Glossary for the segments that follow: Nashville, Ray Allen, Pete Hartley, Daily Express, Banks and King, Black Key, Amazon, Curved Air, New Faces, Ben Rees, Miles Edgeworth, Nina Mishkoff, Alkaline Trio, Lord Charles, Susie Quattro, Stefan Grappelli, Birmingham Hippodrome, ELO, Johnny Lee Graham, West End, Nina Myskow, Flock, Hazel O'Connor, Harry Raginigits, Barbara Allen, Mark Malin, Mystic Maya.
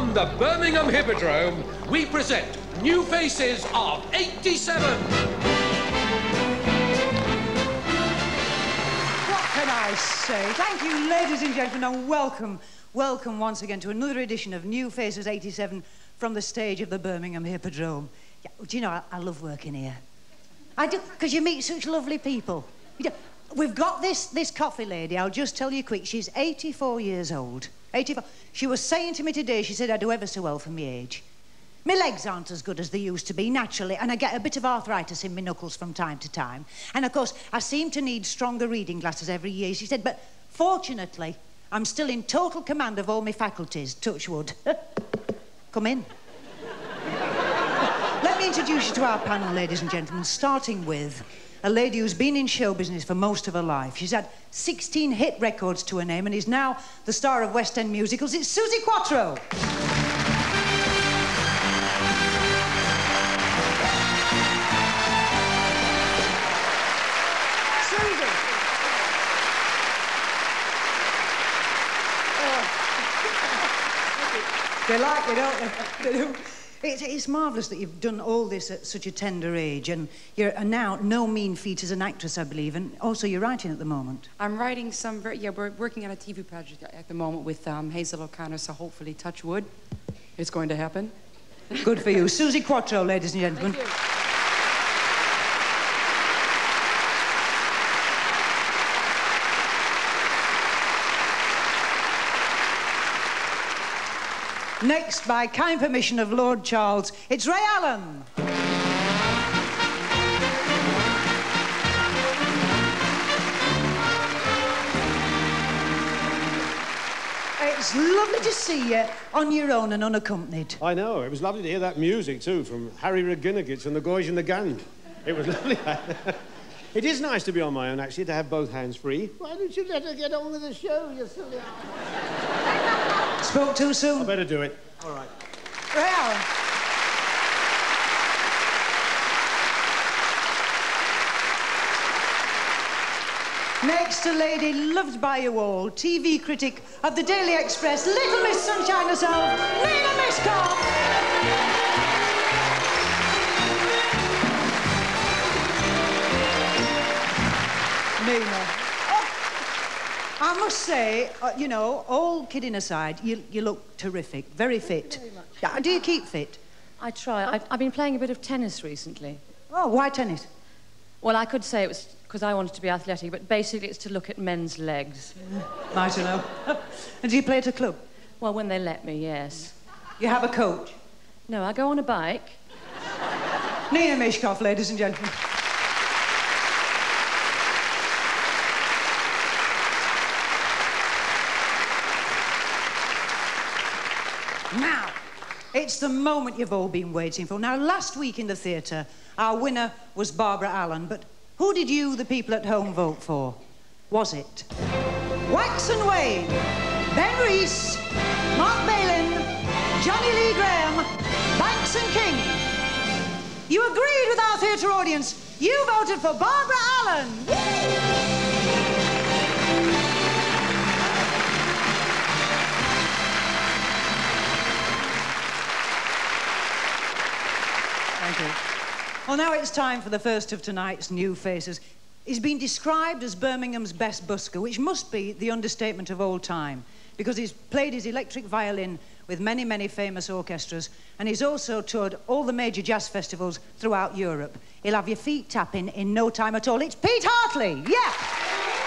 From the Birmingham Hippodrome, we present New Faces of 87. What can I say? Thank you, ladies and gentlemen, and welcome once again to another edition of New Faces 87 from the stage of the Birmingham Hippodrome. Yeah, do you know, I love working here. I do, because you meet such lovely people. You know, we've got this coffee lady, I'll just tell you quick, she's 84 years old. 84. She was saying to me today, she said, I do ever so well for my age. My legs aren't as good as they used to be, naturally, and I get a bit of arthritis in my knuckles from time to time. And, of course, I seem to need stronger reading glasses every year, she said, but fortunately, I'm still in total command of all my faculties, touch wood. Come in. Let me introduce you to our panel, ladies and gentlemen, starting with a lady who's been in show business for most of her life. She's had 16 hit records to her name and is now the star of West End musicals. It's Susie Quattro. Susie. They like you, don't they? They do. It's marvellous that you've done all this at such a tender age, and you're now no mean feat as an actress, I believe, and also you're writing at the moment. I'm writing some, yeah, we're working on a TV project at the moment with Hazel O'Connor, so hopefully, touch wood, it's going to happen. Good for you. Susie Quattro, ladies and gentlemen. Thank you. Next, by kind permission of Lord Charles, it's Ray Allen. It's lovely to see you on your own and unaccompanied. I know. It was lovely to hear that music, too, from Harry Raginigits and the Goys in the Gang. It was lovely. It is nice to be on my own, actually, to have both hands free. Why don't you let her get on with the show, you silly ass? Spoke too soon? I better do it. All right. Ray Allen. Next, a lady loved by you all, TV critic of the Daily Express, Little Miss Sunshine herself, Nina Myskow. Nina, I must say, you know, all kidding aside, you look terrific, very fit. Thank you very much. Do you keep fit? I try. I've been playing a bit of tennis recently. Oh, why tennis? Well, I could say it was because I wanted to be athletic, but basically it's to look at men's legs. Might I know. And do you play at a club? Well, when they let me, yes. You have a coach? No, I go on a bike. Nina Mishkoff, ladies and gentlemen. Now, it's the moment you've all been waiting for. Now, last week in the theatre, our winner was Barbara Allen, but who did you, the people at home, vote for? Was it Wax and Wayne, Ben Rees, Mark Malin, Johnny Lee Graham, Banks and King? You agreed with our theatre audience. You voted for Barbara Allen. Yay! Well, now it's time for the first of tonight's New Faces. He's been described as Birmingham's best busker, which must be the understatement of all time, because he's played his electric violin with many, many famous orchestras, and he's also toured all the major jazz festivals throughout Europe. He'll have your feet tapping in no time at all. It's Pete Hartley, yeah!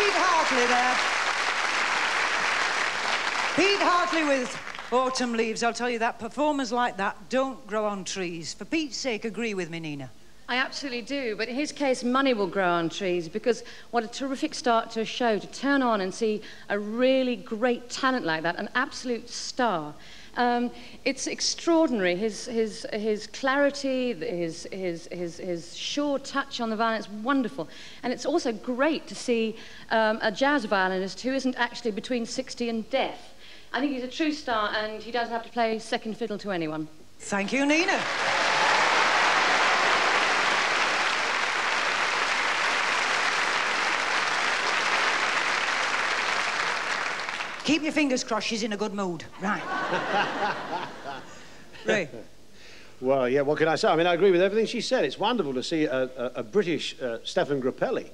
Pete Hartley there. Pete Hartley with Autumn Leaves. I'll tell you that performers like that don't grow on trees. For Pete's sake, agree with me, Nina. I absolutely do, but in his case, money will grow on trees, because what a terrific start to a show, to turn on and see a really great talent like that, an absolute star. It's extraordinary, his clarity, his sure touch on the violin is wonderful. And it's also great to see a jazz violinist who isn't actually between 60 and death. I think he's a true star, and he doesn't have to play second fiddle to anyone. Thank you, Nina. Keep your fingers crossed, she's in a good mood. Right. Ray. Well, yeah, what can I say? I mean, I agree with everything she said. It's wonderful to see a British Stefan Grappelli,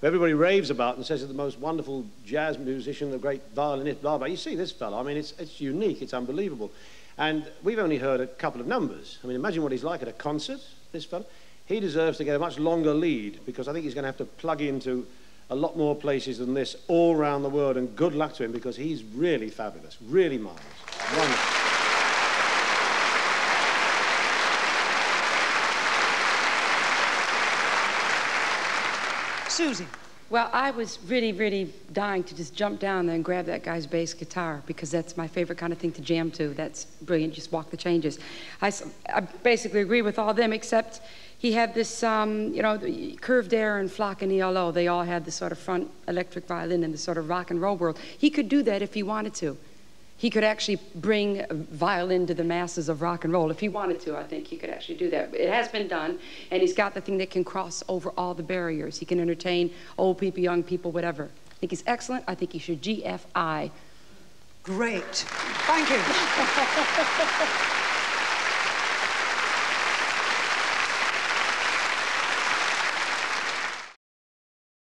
who everybody raves about and says he's the most wonderful jazz musician, the great violinist, blah, blah. You see this fellow, I mean, it's unique, it's unbelievable. And we've only heard a couple of numbers. I mean, imagine what he's like at a concert, this fellow. He deserves to get a much longer lead, because I think he's going to have to plug into a lot more places than this all around the world, and good luck to him, because he's really fabulous, really marvellous. Wonderful. Susie. Well, I was really, really dying to just jump down there and grab that guy's bass guitar, because that's my favorite kind of thing to jam to. That's brilliant, just walk the changes. I basically agree with all of them, except he had this, you know, Curved Air and Flock and ELO, they all had the sort of front electric violin in the sort of rock and roll world. He could do that if he wanted to. He could actually bring violin to the masses of rock and roll. If he wanted to, I think he could actually do that. It has been done, and he's got the thing that can cross over all the barriers. He can entertain old people, young people, whatever. I think he's excellent. I think he should GFI. Great. Thank you.